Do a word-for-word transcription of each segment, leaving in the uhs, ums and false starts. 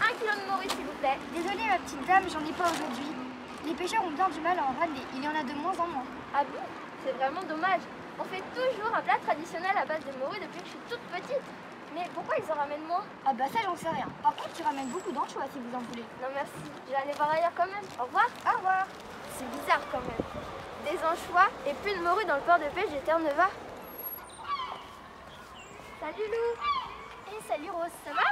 un kilo de morue s'il vous plaît. Désolée ma petite dame, j'en ai pas aujourd'hui. Les pêcheurs ont bien du mal à en ramener, il y en a de moins en moins. Ah bon? C'est vraiment dommage. On fait toujours un plat traditionnel à base de morue depuis que je suis toute petite. Mais pourquoi ils en ramènent moins? Ah bah ça j'en sais rien. Par contre tu ramènes beaucoup d'anchois si vous en voulez. Non merci, je vais aller voir ailleurs quand même. Au revoir. Au revoir. C'est bizarre quand même. Des anchois et plus de morue dans le port de pêche de Terre-Neuve. Salut Lou. Et salut Rose, ça va?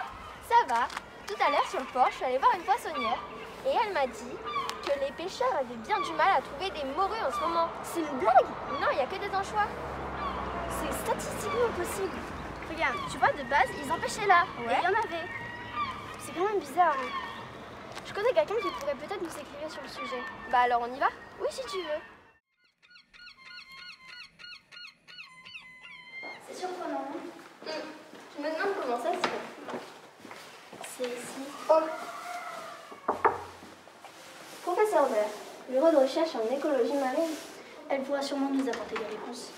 Ça va. Tout à l'heure sur le port, je suis allée voir une poissonnière. Et elle m'a dit que les pêcheurs avaient bien du mal à trouver des morues en ce moment. C'est une blague? Non, il n'y a que des anchois. C'est statistiquement possible. Regarde, tu vois, de base, ils en pêchaient là. Ouais. Et il y en avait. C'est quand même bizarre. Hein. Je connais quelqu'un qui pourrait peut-être nous écrire sur le sujet. Bah alors on y va? Oui, si tu veux. C'est surprenant. Hein? Mmh. Je me demande comment ça se fait. C'est ici. Oh. Professeur Vert, bureau de recherche en écologie marine. Elle pourra sûrement nous apporter des réponses.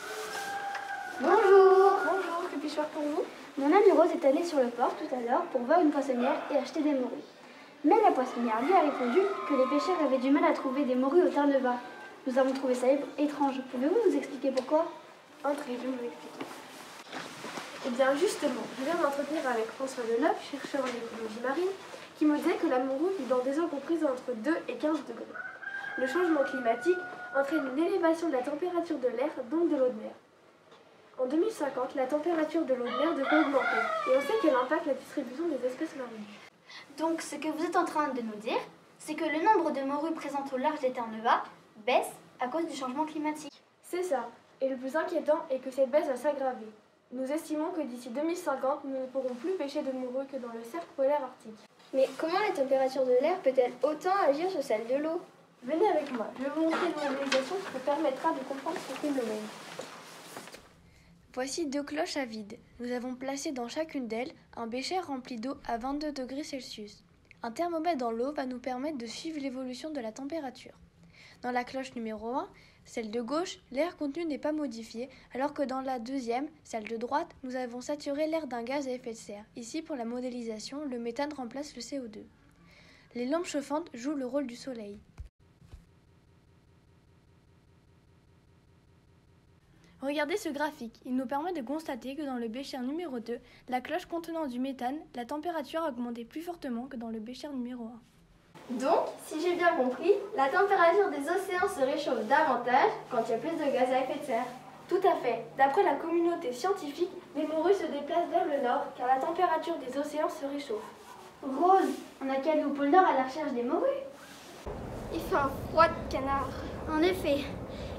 Bonjour. Bonjour, que puis-je faire pour vous? Mon amie Rose est allée sur le port tout à l'heure pour voir une poissonnière et acheter des morues. Mais la poissonnière lui a répondu que les pêcheurs avaient du mal à trouver des morues au Terre-Neuve. Nous avons trouvé ça étrange. Pouvez-vous nous expliquer pourquoi? Entrez, je vais vous expliquer. Eh bien justement, je viens m'entretenir avec François Lenovo, chercheur en écologie marine, qui me disait que la morue vit dans des eaux comprises entre deux et quinze degrés. Le changement climatique entraîne une élévation de la température de l'air, donc de l'eau de mer. En deux mille cinquante, la température de l'eau de mer devrait augmenter, et on sait qu'elle impacte la distribution des espèces marines. Donc ce que vous êtes en train de nous dire, c'est que le nombre de morues présentes au large des Terre-Neuve baisse à cause du changement climatique. C'est ça, et le plus inquiétant est que cette baisse va s'aggraver. Nous estimons que d'ici deux mille cinquante, nous ne pourrons plus pêcher de morues que dans le cercle polaire arctique. Mais comment la température de l'air peut-elle autant agir sur celle de l'eau? Venez avec moi, je vais vous montrer une modélisation qui vous permettra de comprendre ce phénomène. Voici deux cloches à vide. Nous avons placé dans chacune d'elles un bécher rempli d'eau à vingt-deux degrés Celsius. Un thermomètre dans l'eau va nous permettre de suivre l'évolution de la température. Dans la cloche numéro un, celle de gauche, l'air contenu n'est pas modifié, alors que dans la deuxième, celle de droite, nous avons saturé l'air d'un gaz à effet de serre. Ici, pour la modélisation, le méthane remplace le C O deux. Les lampes chauffantes jouent le rôle du soleil. Regardez ce graphique, il nous permet de constater que dans le bécher numéro deux, la cloche contenant du méthane, la température a augmenté plus fortement que dans le bécher numéro un. Donc, si j'ai bien compris, la température des océans se réchauffe davantage quand il y a plus de gaz à effet de serre. Tout à fait. D'après la communauté scientifique, les morues se déplacent vers le nord car la température des océans se réchauffe. Rose, on a qu'à aller au pôle nord à la recherche des morues. Il fait un froid de canard. En effet.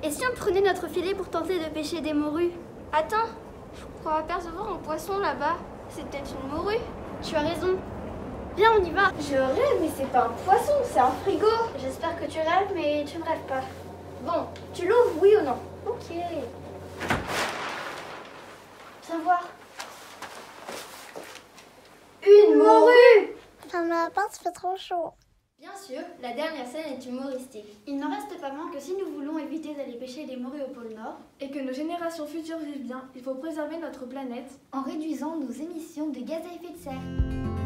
Et si on prenait notre filet pour tenter de pêcher des morues? Attends, je crois apercevoir un poisson là-bas. C'est peut-être une morue. Tu as raison. Viens, on y va. Je rêve, mais c'est pas un poisson, c'est un frigo. J'espère que tu rêves, mais tu ne rêves pas. Bon, tu l'ouvres, oui ou non? Ok. Viens voir. Une morue! Dans ma part, il fait trop chaud. Bien sûr, la dernière scène est humoristique. Il n'en reste pas moins que si nous voulons éviter d'aller pêcher des morues au pôle Nord et que nos générations futures vivent bien, il faut préserver notre planète en réduisant nos émissions de gaz à effet de serre.